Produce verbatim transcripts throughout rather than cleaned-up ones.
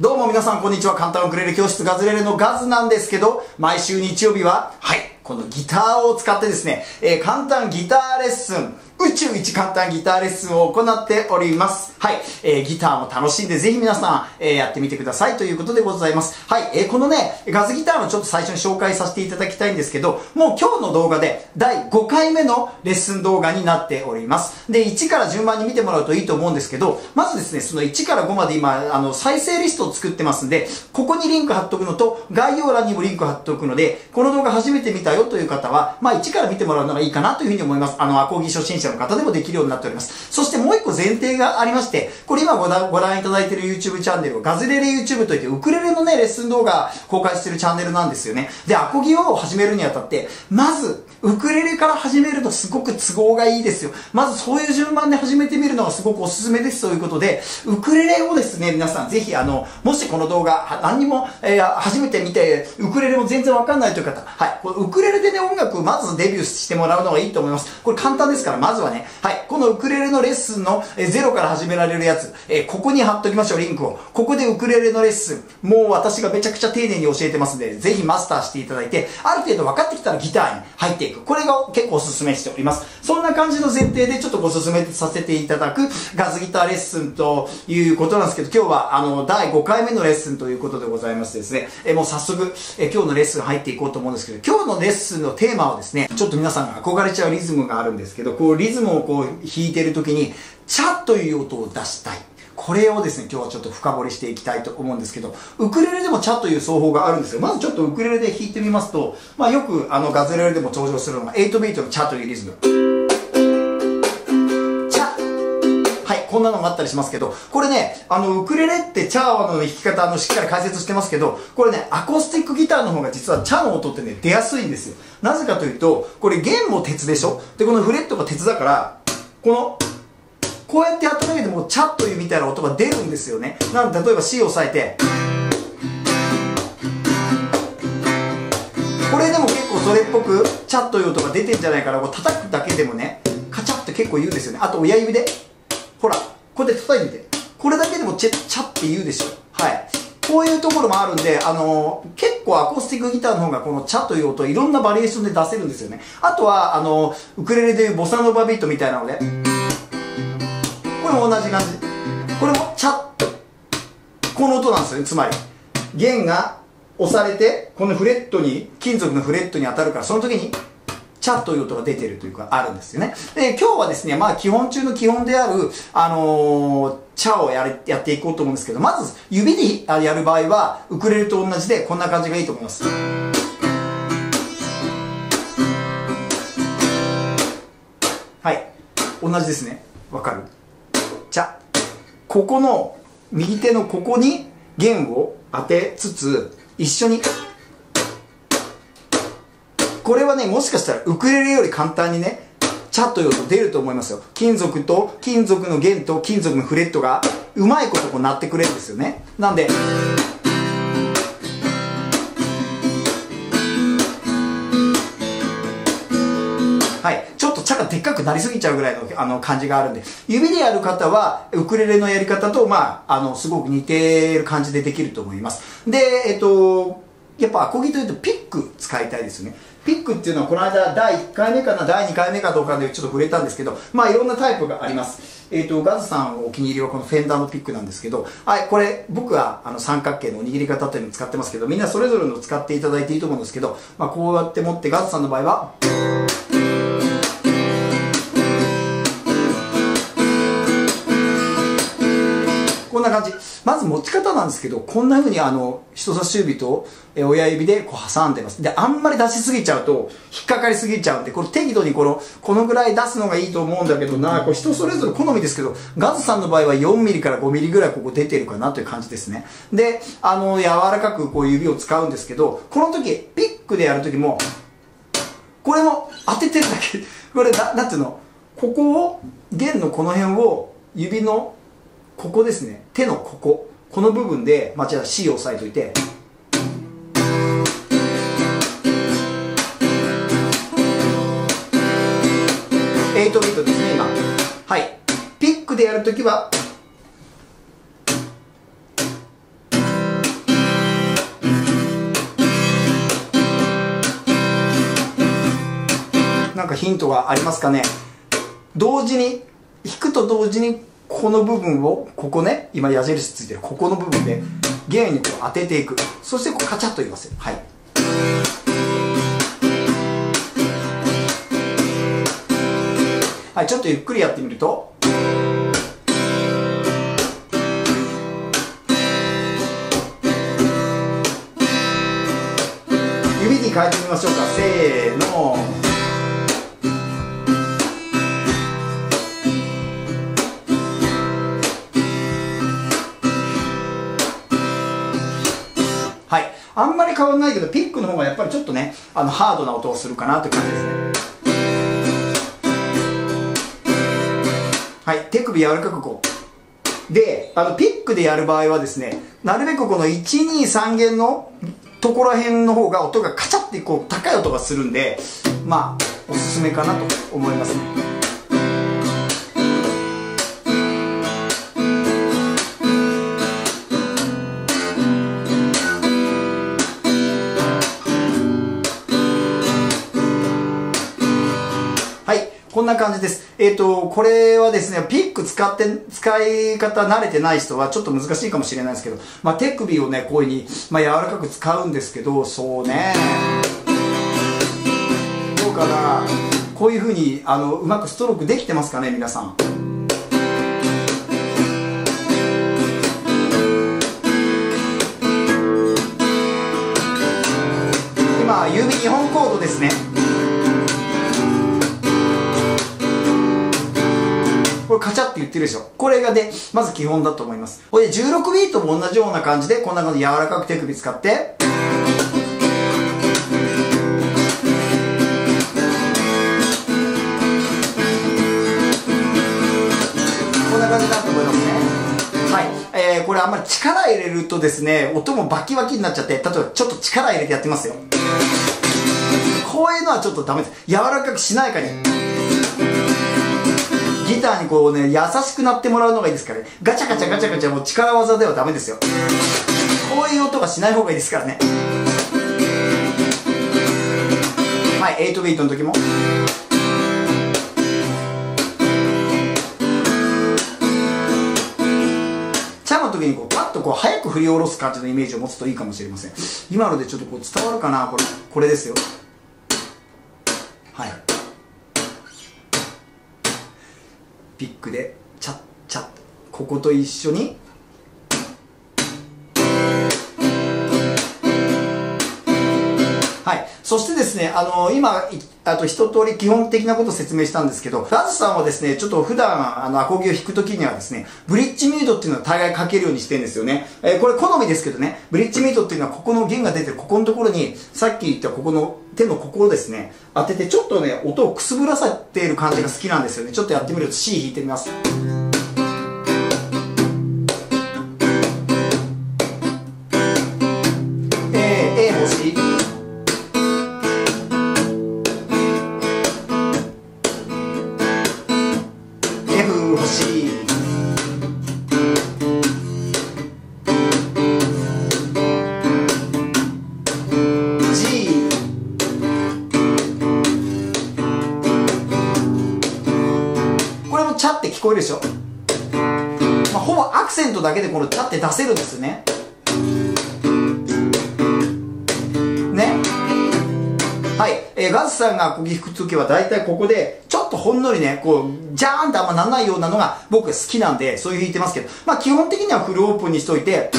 どうも皆さんこんにちは。簡単ウクレレ教室ガズレレのガズなんですけど、毎週日曜日ははいこのギターを使ってですね、えー、簡単ギターレッスン、宇宙一簡単ギターレッスンを行っております。はい、えー、ギターも楽しんでぜひ皆さん、えー、やってみてくださいということでございます。はい、えー、このね、ガズギターのちょっと最初に紹介させていただきたいんですけど、もう今日の動画でだいごかいめのレッスン動画になっております。で、いちから順番に見てもらうといいと思うんですけど、まずですね、そのいちからごまで今、あの、再生リストを作ってますんで、ここにリンク貼っとくのと、概要欄にもリンク貼っとくので、この動画初めて見たよという方は、まあいちから見てもらうならいいかなというふうに思います。あの、アコギ初心者の方でもできるようになっております。そしてもう一個前提がありまして、これ今ご覧いただいている YouTube チャンネルをガズレレ YouTube といってウクレレのねレッスン動画公開しているチャンネルなんですよね。で、アコギを始めるにあたってまずウクレレから始めるとすごく都合がいいですよ。まずそういう順番で始めてみるのがすごくおすすめですということで、ウクレレをですね皆さんぜひあのもしこの動画何にも、えー、初めて見てウクレレも全然わかんないという方、はい、このウクレレでね音楽をまずデビューしてもらうのがいいと思います。これ簡単ですから、まずまずはね、はい、このウクレレのレッスンのゼロから始められるやつ、えー、ここに貼っときましょう、リンクを。ここでウクレレのレッスン、もう私がめちゃくちゃ丁寧に教えてますんで、ぜひマスターしていただいて、ある程度分かってきたらギターに入っていく。これが結構おすすめしております。そんな感じの前提でちょっとご勧めさせていただくガズギターレッスンということなんですけど、今日はあの、だいごかいめのレッスンということでございましてですね、えー、もう早速、えー、今日のレッスン入っていこうと思うんですけど、今日のレッスンのテーマはですね、ちょっと皆さんが憧れちゃうリズムがあるんですけど、こうリリズムをこう弾いてる時にチャッという音を出したい。これをですね、今日はちょっと深掘りしていきたいと思うんですけど、ウクレレでもチャという奏法があるんですよ。まずちょっとウクレレで弾いてみますと、まあよくあのガズレレでも登場するのがはちビートのチャというリズム。チャ。はい、こんなのもあったりしますけど、これね、あのウクレレってチャの弾き方のしっかり解説してますけど、これね、アコースティックギターの方が実はチャの音ってね、出やすいんですよ。なぜかというと、これ弦も鉄でしょ？で、このフレットが鉄だから、この、こうやってやっただけでもチャッというみたいな音が出るんですよね。なので、例えば C を押さえて、これでも結構それっぽくチャッという音が出てんじゃないかな。こう叩くだけでもね、カチャって結構言うんですよね。あと親指で、ほら、こうやって叩いてみて。これだけでもチャッって言うでしょ。はい。こういうところもあるんで、あのー、結構アコースティックギターの方がこのチャという音をいろんなバリエーションで出せるんですよね。あとは、あのー、ウクレレでいうボサノバビートみたいなので、これも同じ感じ。これもチャッと。この音なんですよね。つまり、弦が押されて、このフレットに、金属のフレットに当たるから、その時に、チャという音が出てるというか、あるんですよね。で、今日はですね、まあ、基本中の基本である、あのー、チャをやれ、やっていこうと思うんですけど、まず、指でやる場合は、ウクレレと同じで、こんな感じがいいと思います。はい。同じですね。わかる？チャ。ここの、右手のここに弦を当てつつ、一緒に、これはね、もしかしたらウクレレより簡単にね、チャという音出ると思いますよ。金属と金属の弦と金属のフレットがうまいことこう鳴ってくれるんですよね。なんで、はい、ちょっとチャがでっかくなりすぎちゃうぐらいの、あの感じがあるんで、指でやる方はウクレレのやり方と、まあ、あの、すごく似てる感じでできると思います。で、えっと、やっぱアコギというとピック使いたいですよね。ピックっていうのはこの間だいいっかいめかな、だいにかいめかどうかでちょっと触れたんですけど、まあいろんなタイプがあります。えっと、ガズさんのお気に入りはこのフェンダーのピックなんですけど、はい、これ僕はあの三角形の握り方というのを使ってますけど、みんなそれぞれの使っていただいていいと思うんですけど、まあこうやって持ってガズさんの場合は、こんな感じ。まず持ち方なんですけど、こんな風にあの、人差し指と親指でこう挟んでます。で、あんまり出しすぎちゃうと、引っかかりすぎちゃうんで、これ適度にこの、このぐらい出すのがいいと思うんだけどな、これ人それぞれ好みですけど、ガズさんの場合はよんミリからごミリぐらいここ出てるかなという感じですね。で、あの、柔らかくこう指を使うんですけど、この時、ピックでやる時も、これも当ててるだけ。これな、なんていうの、ここを、弦のこの辺を、指の、ここですね。手のここ。この部分で、まあ、じゃあ C を押さえといて。はちビートですね、今。はい。ピックでやるときは、なんかヒントがありますかね。同時に弾くと同時にこの部分をここね、今矢印ついてるここの部分で弦にこう当てていく。そしてこうカチャッと言わせる。はい、はい、ちょっとゆっくりやってみると、指に変えてみましょうか。せーの。はい、あんまり変わらないけどピックの方がやっぱりちょっとね、あのハードな音をするかなという感じですね。はい、手首柔らかくこうで、あのピックでやる場合はですね、なるべくこのいちにさん弦のところらへんの方が音がカチャってこう高い音がするんで、まあおすすめかなと思いますね。はい、こんな感じです。えっと、これはですね、ピック使って、使い方慣れてない人はちょっと難しいかもしれないですけど、まあ、手首をね、こういうふうに、まあ、柔らかく使うんですけど、そうね。どうかな。こういうふうに、あの、うまくストロークできてますかね、皆さん。今、指にほんコードですね。これカチャって言ってるでしょ。これがね、まず基本だと思います。これでじゅうろくビートも同じような感じで、こんな感じで柔らかく手首使って。こんな感じだと思いますね。はい。えー、これあんまり力入れるとですね、音もバキバキになっちゃって、例えばちょっと力入れてやってみますよ。こういうのはちょっとダメです。柔らかくしないかに。ギターにこうね、優しくなってもらうのがいいですからね。ガチャガチャガチャガチャ、もう力技ではダメですよ。こういう音がしない方がいいですからね。はい、はちビートの時も。チャーの時にこうパッとこう早く振り下ろす感じのイメージを持つといいかもしれません。今のでちょっとこう伝わるかな、これ、これですよ。はい。ピックでチャッチャッ、ここと一緒にはい。そしてですね、あのー、今あと一通り基本的なことを説明したんですけど、ラズさんはですね、ちょっと普段あのアコギを弾くときにはですね、ブリッジミュートっていうのは大概かけるようにしてるんですよね。えー、これ好みですけどね、ブリッジミュートっていうのはここの弦が出てるここのところに、さっき言ったここの手のここをですね、当ててちょっとね、音をくすぶらせている感じが好きなんですよね。ちょっとやってみると C 弾いてみます。A、A も C。F も C。聞こえるでしょ。まあ、ほぼアクセントだけでこのチャって出せるんですよね。ね。はい。えー、ガズさんがアコギ弾くときはだいたいここでちょっとほんのりね、こうジャーンってあんまなんないようなのが僕好きなんで、そういう弾いてますけど、まあ基本的にはフルオープンにしといて、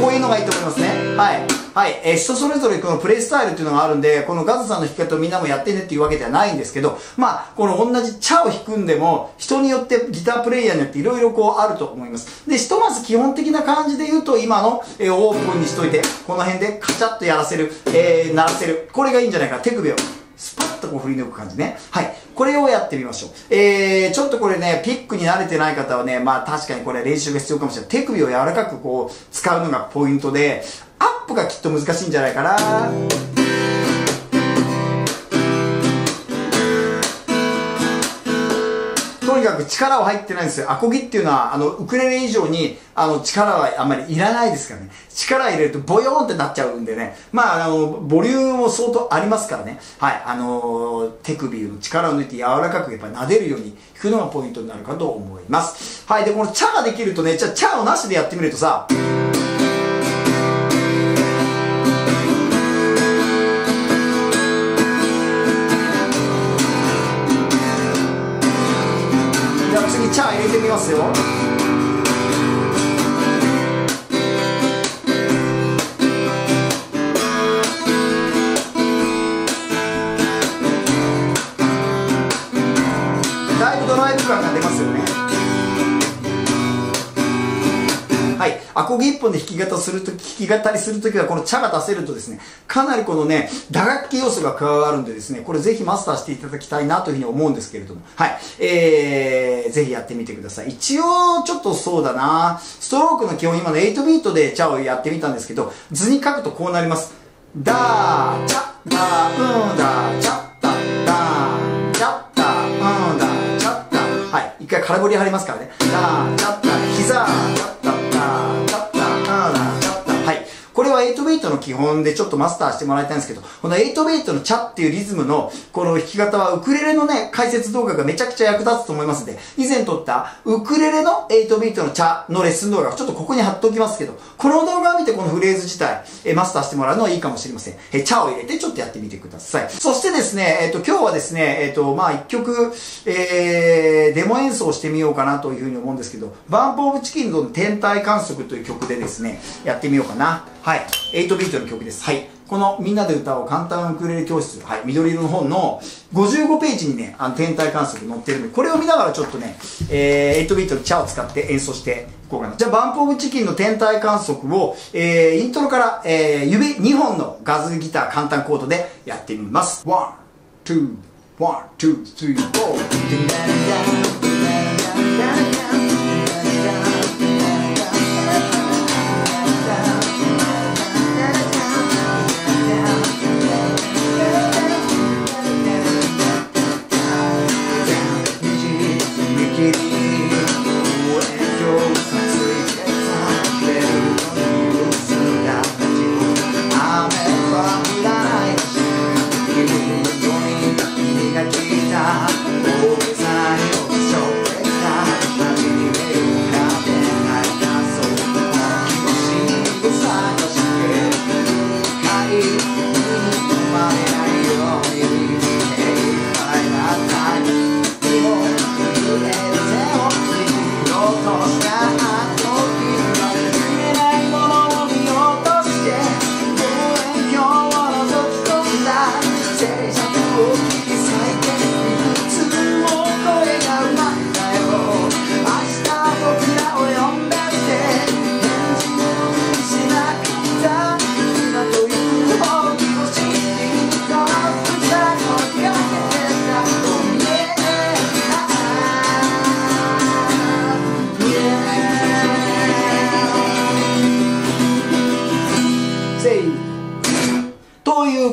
こういうのがいいと思いますね。はい。はい、えー、人それぞれこのプレイスタイルっていうのがあるんで、このガズさんの弾き方をみんなもやってねっていうわけではないんですけど、まあ、この同じチャを弾くんでも、人によって、ギタープレイヤーによっていろいろこうあると思います。で、ひとまず基本的な感じで言うと、今の、えー、オープンにしといて、この辺でカチャッとやらせる、えー、鳴らせる。これがいいんじゃないか。手首をスパッとこう振り抜く感じね。はい。これをやってみましょう。えー、ちょっとこれね、ピックに慣れてない方はね、まあ確かにこれ練習が必要かもしれない。手首を柔らかくこう、使うのがポイントで、アップがきっと難しいんじゃないかな。とににかく力は入ってないんですよ。アコギっていうのは、あの、ウクレレ以上に、あの、力はあんまりいらないですからね。力入れるとボヨーンってなっちゃうんでね。まあ、あの、ボリュームも相当ありますからね。はい。あの、手首の力を抜いて柔らかく、やっぱり撫でるように弾くのがポイントになるかと思います。はい。で、このチャができるとね、じゃあチャをなしでやってみるとさ、チャー入れてみますよ。だいぶドライブ感が出ますよね。はい、アコギ一本で弾き語りするとき、弾き語りするときはこのチャが出せるとですね、かなりこのね、打楽器要素が加わるんでですね、これぜひマスターしていただきたいなというふうに思うんですけれども、はい、えー、ぜひやってみてください。一応、ちょっとそうだな、ストロークの基本、今のはちビートでチャをやってみたんですけど、図に書くとこうなります。ダー、チャ、ダー、うん、ダー、チャ、ダー、ダー、チャ、ダー、うん、ダー、チャ、ダー。はい、一回空振り入りますからね。ダー、チャ、ダー、膝、チャ、ダー、ダー、チャ、これははちビートの基本でちょっとマスターしてもらいたいんですけど、このはちビートのチャっていうリズムのこの弾き方はウクレレのね、解説動画がめちゃくちゃ役立つと思いますんで、以前撮ったウクレレのはちビートのチャのレッスン動画、ちょっとここに貼っておきますけど、この動画を見てこのフレーズ自体、えマスターしてもらうのはいいかもしれません。えチャを入れてちょっとやってみてください。そしてですね、えっと、今日はですね、えっと、まあ、一曲、えー、デモ演奏してみようかなというふうに思うんですけど、バンプオブチキンの天体観測という曲でですね、やってみようかな。はい。はちビートの曲です。はい。このみんなで歌おう簡単ウクレレ教室。はい。緑色の本のごじゅうごページにね、あの天体観測載ってるので、これを見ながらちょっとね、えー、はちビートのチャを使って演奏していこうかな。じゃあ、バンプオブチキンの天体観測を、えー、イントロから、えー、指にほんのガズギター簡単コードでやってみます。ワン、ツー、ワン、ツー、スリー、フォー。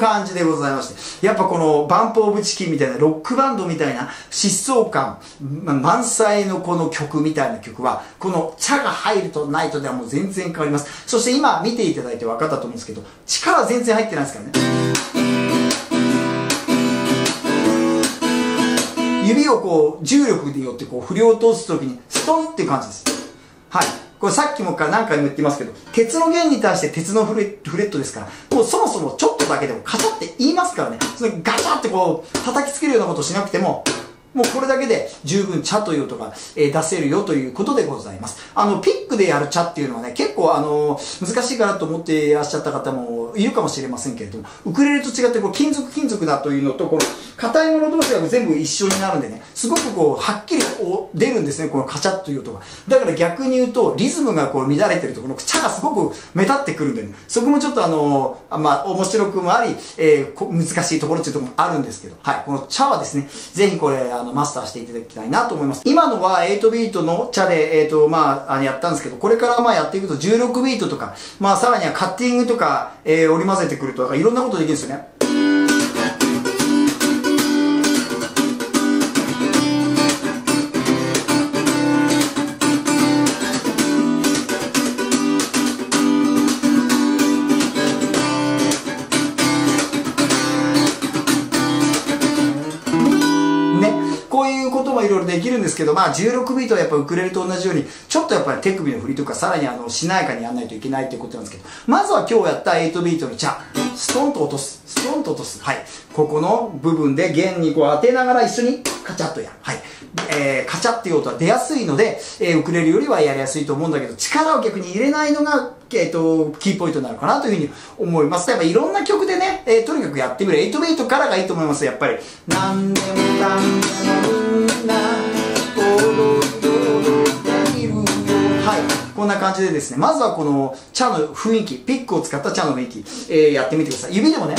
感じでございまして。やっぱこのバンプオブチキンみたいなロックバンドみたいな疾走感満載のこの曲みたいな曲は、このチャが入るとないとではもう全然変わります。そして今見ていただいて分かったと思うんですけど、力全然入ってないですからね。指をこう重力によってこう振り落とすときにストンっていう感じです。はい。これさっきもから何回も言ってますけど、鉄の弦に対して鉄のフレットですから、もうそもそもちょっとだけでもカチャって言いますからね、それガチャってこう叩きつけるようなことしなくても、もうこれだけで十分チャという音が出せるよということでございます。あの、ピックでやるチャっていうのはね、結構あの、難しいかなと思っていらっしゃった方もいるかもしれませんけれども、ウクレレと違ってこう金属金属だというのと、この硬いもの同士が全部一緒になるんでね、すごくこう、はっきり出るんですね、このカチャッという音が。だから逆に言うと、リズムがこう乱れてると、このチャがすごく目立ってくるんでね、そこもちょっとあの、まあ、面白くもあり、えー、難しいところっていうところもあるんですけど、はい、このチャはですね、ぜひこれ、あの、マスターしていただきたいなと思います。今のははちビートのチャで、えっと、まあ、あの、やったんですけど、これからまあやっていくとじゅうろくビートとか、まあ、さらにはカッティングとか、えー、織り交ぜてくると、いろんなことできるんですよね。できるんですけど、まあ、じゅうろくビートはやっぱウクレレと同じように、ちょっとやっぱり手首の振りとか、さらにあの、しなやかにやんないといけないっていうことなんですけど、まずは今日やったはちビートのチャ、ストンと落とす、ストンと落とす。はい。ここの部分で弦にこう当てながら一緒にカチャッとやる。はい。えー、カチャッっていう音は出やすいので、えー、ウクレレよりはやりやすいと思うんだけど、力を逆に入れないのが、えっと、キーポイントになるかなというふうに思います。やっぱいろんな曲でね、えー、とにかくやってみる。はちビートからがいいと思います、やっぱり。なんでもなんでもみんな、踊って踊っているよ。はい。こんな感じでですね、まずはこの、チャの雰囲気、ピックを使ったチャの雰囲気、えー、やってみてください。指でもね、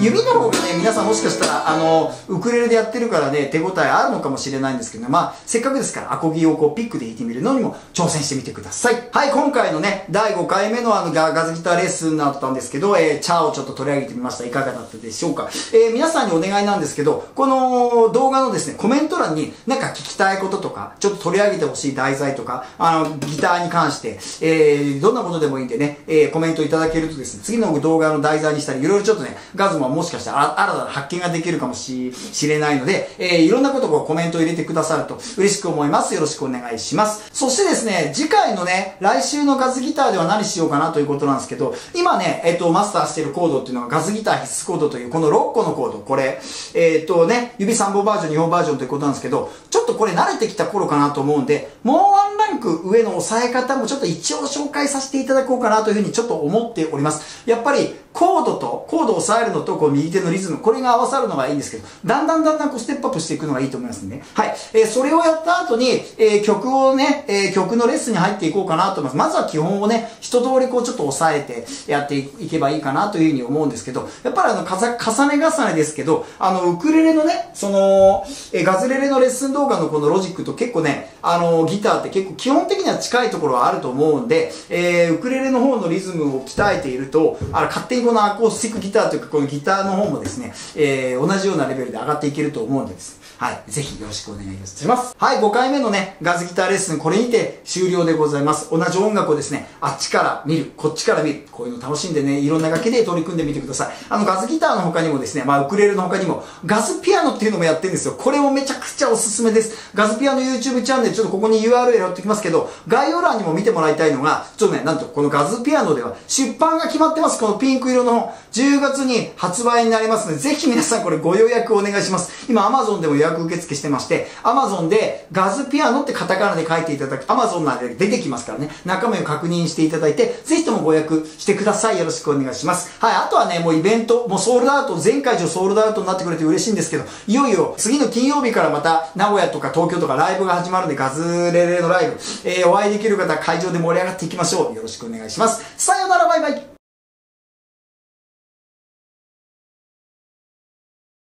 指の方がね、皆さんもしかしたら、あの、ウクレレでやってるからね、手応えあるのかもしれないんですけど、ね、まあ、せっかくですから、アコギをこう、ピックで弾いてみるのにも挑戦してみてください。はい、今回のね、だいごかいめのあの、ガズギターレッスンだったんですけど、えー、チャをちょっと取り上げてみました。いかがだったでしょうか。えー、皆さんにお願いなんですけど、この動画のですね、コメント欄になんか聞きたいこととか、ちょっと取り上げてほしい題材とか、あの、ギターに関して、えー、どんなことでもいいんでね、えー、コメントいただけるとですね、次の動画の題材にしたり、いろいろちょっとね、ガズももしかしたら新たな発見ができるかもしれないので、えー、いろんなことをコメントを入れてくださると嬉しく思います。よろしくお願いします。そしてですね、次回のね、来週のガズギターでは何しようかなということなんですけど、今ね、えっと、マスターしているコードっていうのがガズギター必須コードという、このろっこのコード、これ、えっとね、指さんぼんバージョン、にほんバージョンということなんですけど、ちょっとこれ慣れてきた頃かなと思うんで、もうワンランク上の押さえ方もちょっと一応紹介させていただこうかなというふうにちょっと思っております。やっぱり、コードと、コードを押さえるのと、こう、右手のリズム、これが合わさるのがいいんですけど、だんだんだんだん、こう、ステップアップしていくのがいいと思いますね。はい。えー、それをやった後に、えー、曲をね、えー、曲のレッスンに入っていこうかなと思います。まずは基本をね、一通りこう、ちょっと押さえてやっていけばいいかなというふうに思うんですけど、やっぱりあの、重ね重ねですけど、あの、ウクレレのね、その、えー、ガズレレのレッスン動画のこのロジックと結構ね、あの、ギターって結構基本的には近いところはあると思うんで、えー、ウクレレの方のリズムを鍛えていると、あの、勝手にこのアコースティックギターというかこのギターの方もですね、えー、同じようなレベルで上がっていけると思うんです。はい。ぜひよろしくお願いします。はい、ごかいめのね、ガズギターレッスン、これにて終了でございます。同じ音楽をですね、あっちから見る、こっちから見る、こういうの楽しんでね、いろんな楽器で取り組んでみてください。あの、ガズギターの他にもですね、まあ、ウクレレの他にも、ガズピアノっていうのもやってるんですよ。これもめちゃくちゃおすすめです。ガズピアノ YouTube チャンネル、ちょっとここに ユーアールエル 貼っておきますけど、概要欄にも見てもらいたいのが、ちょっとね、なんとこのガズピアノでは出版が決まってます。このピンク色の本、じゅうがつに発売になりますので、ぜひ皆さんこれご予約お願いします。今、Amazon でも予約受付してまして、Amazon でガズピアノってカタカナで書いていただく、Amazon などで出てきますからね、中身を確認していただいて、ぜひともご予約してください。よろしくお願いします。はい、あとはね、もうイベント、もうソールドアウト、全会場ソールドアウトになってくれて嬉しいんですけど、いよいよ次の金曜日からまた名古屋とか東京とかライブが始まるんで、ガズレレのライブ、えー、お会いできる方、会場で盛り上がっていきましょう。よろしくお願いします。さようなら、バイバイ。